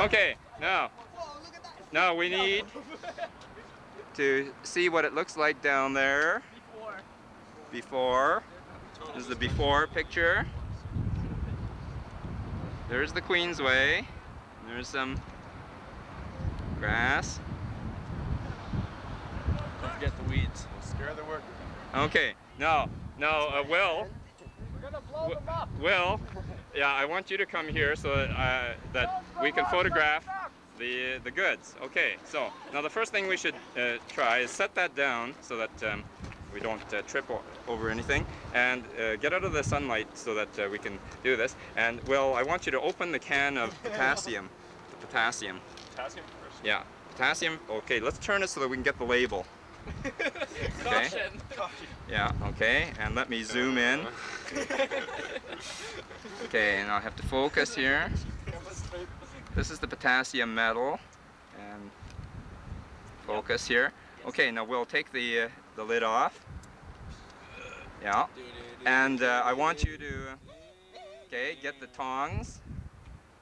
Okay, now we need to see what it looks like down there. Before. This is the before picture. There's the Queensway. There's some grass. Don't forget the weeds. They'll scare the workers. Okay, now Will. We're gonna blow them up. Will, yeah, I want you to come here so that we can photograph the goods. Okay, so now the first thing we should try is set that down so that we don't trip over anything, and get out of the sunlight so that we can do this. And Will, I want you to open the can of potassium. The potassium. Potassium first? Yeah, potassium. Okay, let's turn it so that we can get the label. Okay. Caution. Yeah, okay, and let me zoom in. Okay, and I'll have to focus here. This is the potassium metal, and focus here. Okay, now we'll take the lid off. Yeah, and I want you to, okay, get the tongs.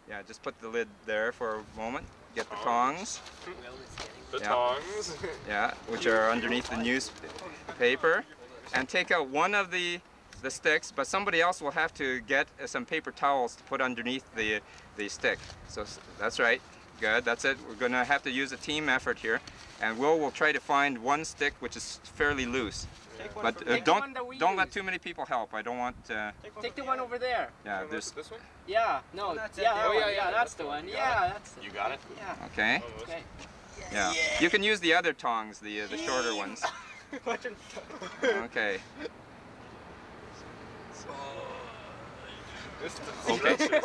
Yeah, just put the lid there for a moment. Get the tongs. The tongs. Yeah, which are underneath the newspaper. And take out one of the sticks, but somebody else will have to get some paper towels to put underneath the stick. So that's right. Good, that's it. We're going to have to use a team effort here. And will try to find one stick which is fairly loose. Yeah. But don't let too many people help. I don't want... Take the one over there. Yeah, there's... This one? Yeah, no, that's yeah, oh, yeah, that's the one. Yeah, that's... You got it? Yeah. Okay. Okay. Yeah. Yeah. You can use the other tongs, the shorter ones. Okay. Okay.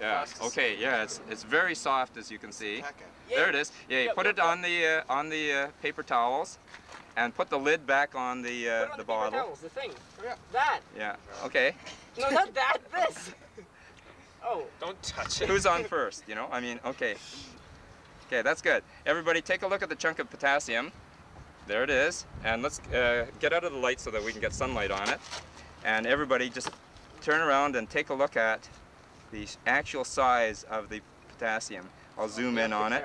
Yeah. Okay. Yeah. It's very soft, as you can see. There it is. Yeah. You put it on the paper towels, and put the lid back on the bottle. Paper towels, the thing. That. Yeah. Okay. No, not that. This. Oh. Don't touch it. Who's on first? You know. I mean. Okay. Okay. That's good. Everybody, take a look at the chunk of potassium. There it is. And let's get out of the light so that we can get sunlight on it. And everybody just turn around and take a look at the actual size of the potassium. I'll zoom in on it.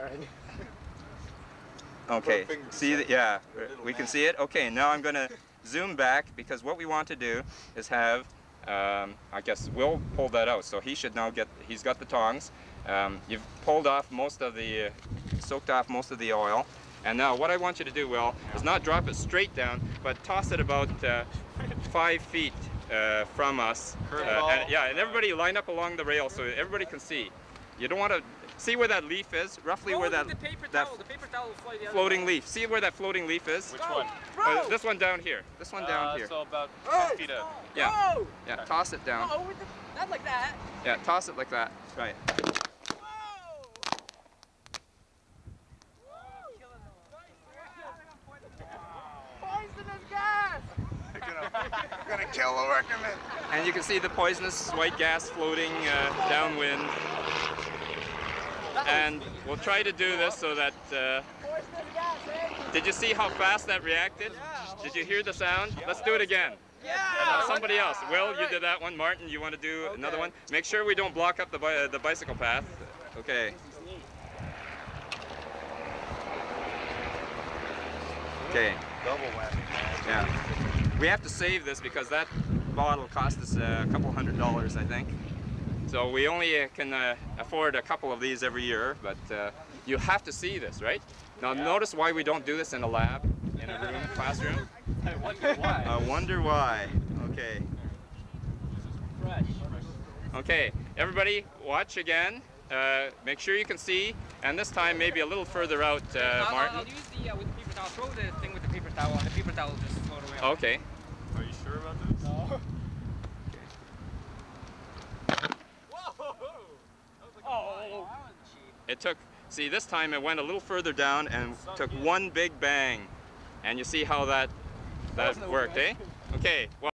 Okay, see that? Yeah, we can see it. Okay, now I'm going to zoom back because what we want to do is have, I guess Will pulled that out, so he should now get, he's got the tongs. You've pulled off most of the, soaked off most of the oil. And now what I want you to do, Will, is not drop it straight down, but toss it about 5 feet from us. And everybody line up along the rail so everybody can see. You don't want to see where that leaf is, roughly where that, floating leaf. See where that floating leaf is? Which one? This one down here. This one down here. So about 5 feet up. Yeah. Whoa. Yeah. Okay. Toss it down. Oh, not like that. Yeah. Toss it like that. Right. Kill the workmen. And you can see the poisonous white gas floating downwind. And we'll try to do this so that... did you see how fast that reacted? Did you hear the sound? Let's do it again. Yeah. Somebody else. Will, you did that one. Martin, you want to do another one? Make sure we don't block up the bicycle path. Okay. Okay. Double whammy. Yeah. We have to save this because that bottle cost us a couple $100s, I think. So we only can afford a couple of these every year, but you have to see this, right? Now notice why we don't do this in a lab, in a room, classroom. I wonder why. I wonder why. Okay. Fresh. Okay, everybody watch again. Make sure you can see, and this time maybe a little further out, Martin. I'll use the with paper towel. Throw the thing with the paper towel, and the paper towel just float away. Okay. Are you sure about this? No. Okay. Whoa! Oh! It took, see this time it went a little further down and took one big bang. And you see how that worked, eh? Okay, well.